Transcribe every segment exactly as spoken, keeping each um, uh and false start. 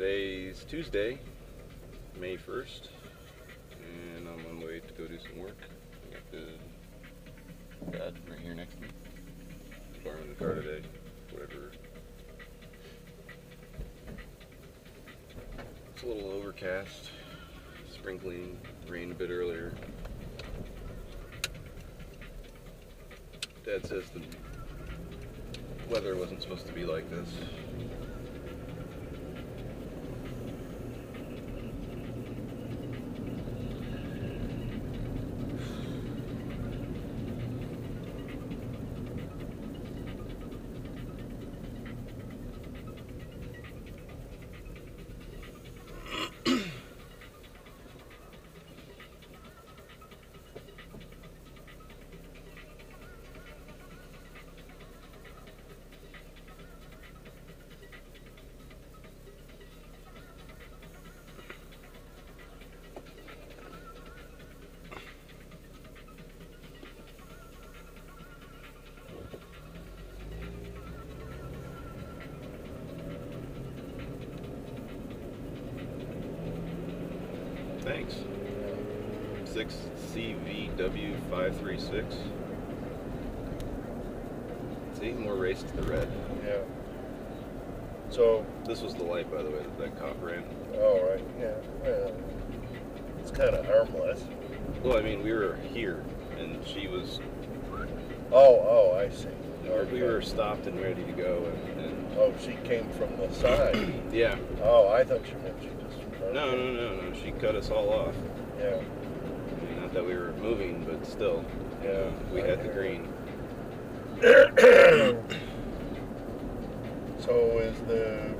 Today's Tuesday, May first, and I'm on my way to go do some work. I got the dad right here next to me. He's borrowing the car today, whatever. It's a little overcast, sprinkling, rained a bit earlier. Dad says the weather wasn't supposed to be like this. Thanks. six C V W five three six. See, more race to the red. Yeah. So this was the light, by the way, that that cop ran. Oh, right. Yeah. Yeah. It's kind of harmless. Well, I mean, we were here, and she was. Oh, oh, I see. Okay. We were stopped and ready to go, and. and oh, she came from the side. Yeah. Oh, I thought you meant she just. No, no, no, no. She cut us all off. Yeah. I mean, not that we were moving, but still. Yeah. Uh, we right had the green. So is the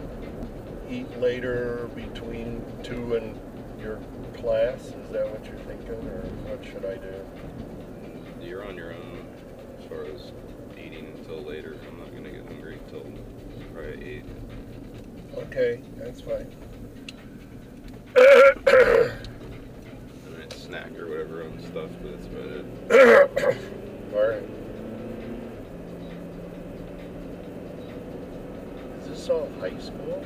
eat later between two and your class? Is that what you're thinking, or what should I do? You're on your own as far as eating until later. I'm not going to get hungry until probably eight. Okay, that's fine. Snack or whatever on stuff, but that's about it. Alright. Is this all high school?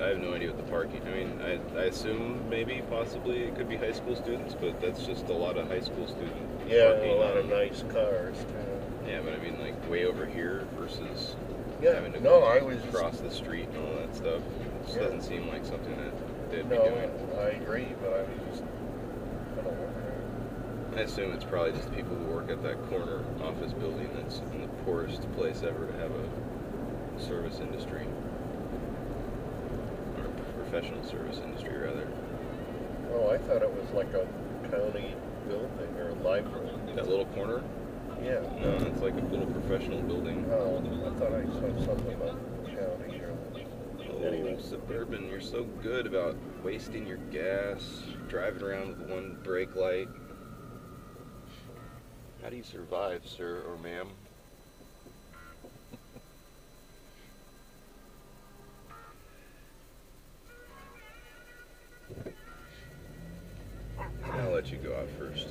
I have no idea what the parking, I mean, I, I assume maybe, possibly, it could be high school students, but that's just a lot of high school students. Yeah, a lot of nice cars, too. Yeah, but I mean, like, way over here versus yeah, having to no, I was cross just... the street and all that stuff. It just yeah. doesn't seem like something that they'd no, be doing. No, I agree, but I was just... I assume it's probably just the people who work at that corner office building that's in the poorest place ever to have a service industry, or a professional service industry, rather. Oh, I thought it was like a county building or library. That little corner? Yeah. No, it's like a little professional building. Oh, I thought I saw something about the county or... Oh, anyway. Suburban, you're so good about wasting your gas, driving around with one brake light. How do you survive, sir or ma'am? I'll let you go out first.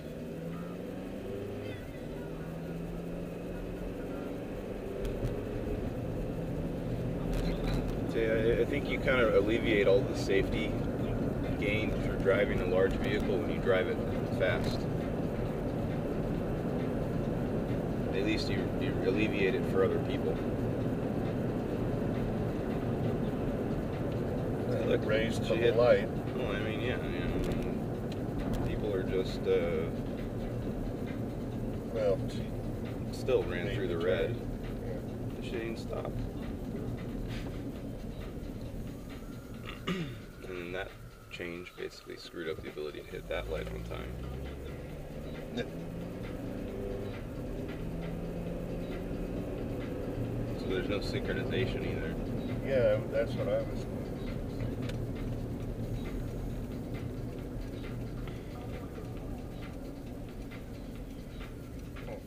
See, I, I think you kind of alleviate all the safety gains for driving a large vehicle when you drive it fast. At least you, you alleviate it for other people. Uh, look, raised to the light. Well, I mean, yeah, yeah. People are just, uh... well, she still ran through the red. Yeah. The shit ain't stopped. And that change basically screwed up the ability to hit that light one time. So there's no synchronization either. Yeah, that's what I was thinking. Oh.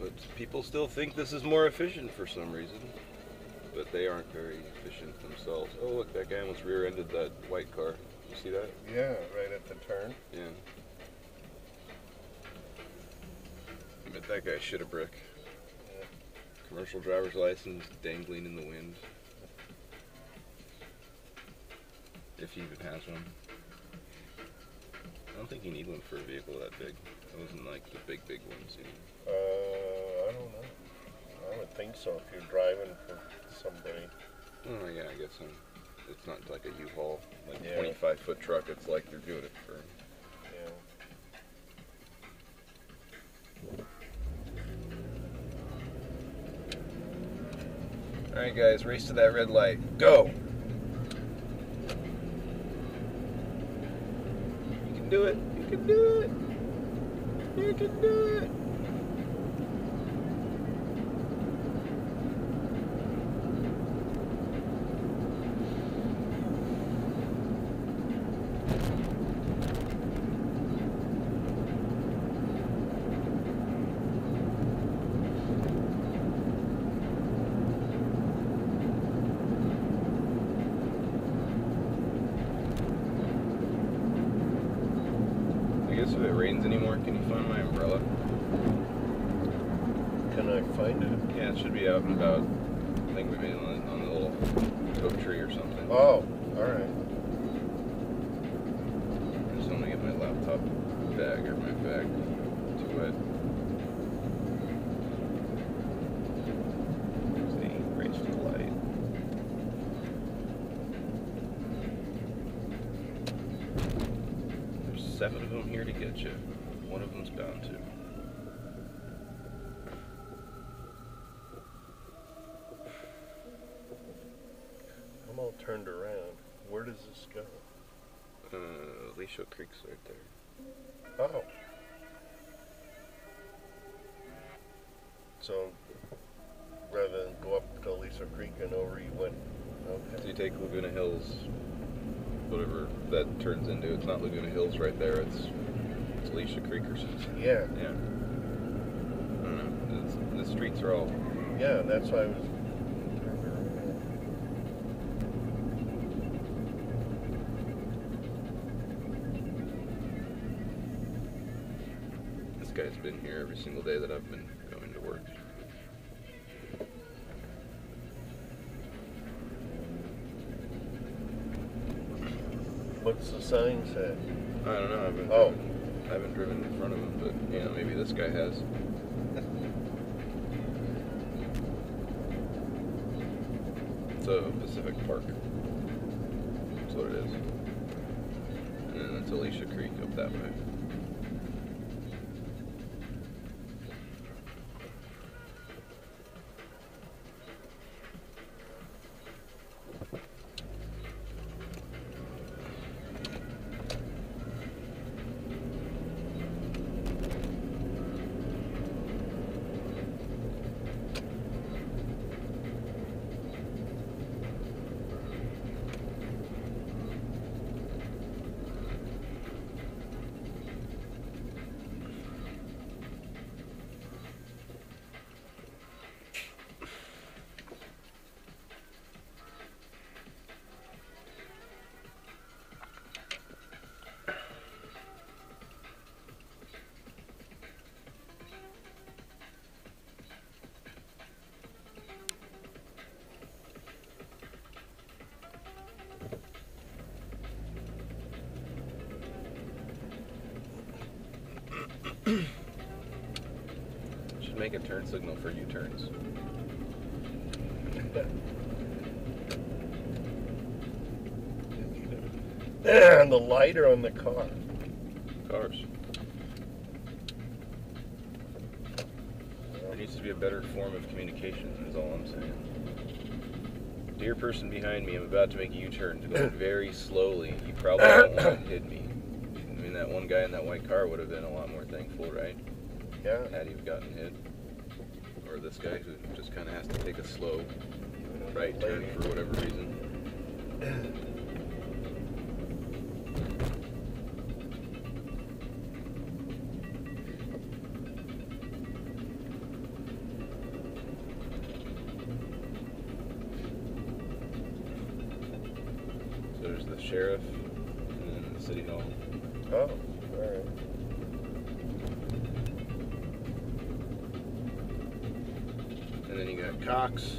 But people still think this is more efficient for some reason. But they aren't very efficient themselves. Oh, look, that guy almost rear-ended that white car. You see that? Yeah, right at the turn. Yeah. But that guy shit a brick. Commercial driver's license dangling in the wind. if he even has one. I don't think you need one for a vehicle that big. It wasn't like the big, big ones. Uh, I don't know. I don't think so if you're driving for somebody. Oh, yeah, I guess so. It's not like a U-Haul, like yeah. twenty-five foot truck. It's like you're doing it for... Yeah. Alright guys, race to that red light. Go! You can do it! You can do it! You can do it! If it rains anymore, can you find my umbrella? Can I find it? Yeah, it should be out and about. I think we made it on, on the little oak tree or something. Oh, alright. I just want to get my laptop bag or my bag to wet. There's the race for the light. Seven of them here to get you. One of them's bound to. I'm all turned around. Where does this go? Uh, Aliso Creek's right there. Oh. So, rather than go up to Aliso Creek and over, you went. Okay. So you take Laguna Hills. Whatever that turns into. It's not Laguna Hills right there, it's, it's Aliso Creek or something. Yeah. Yeah. I don't know. It's, the streets are all... Yeah, that's why I was... This guy's been here every single day that I've been going to work. What's the sign say? I don't know. I haven't. Oh, driven, I haven't driven in front of him, but you know, maybe this guy has. So Pacific Park. That's what it is. And then it's Aliso Creek up that way. Should make a turn signal for U-turns. On the light or on the car? Cars. There needs to be a better form of communication, is all I'm saying. Dear person behind me, I'm about to make a U-turn. To go very slowly. You probably don't want to hit me. I mean, that one guy in that white car would have been a lot more thankful, right? Yeah. Had he gotten hit, or this guy who just kind of has to take a slow right turn for whatever reason. So there's the sheriff and then the city hall. Oh, all right. And then you got Cox.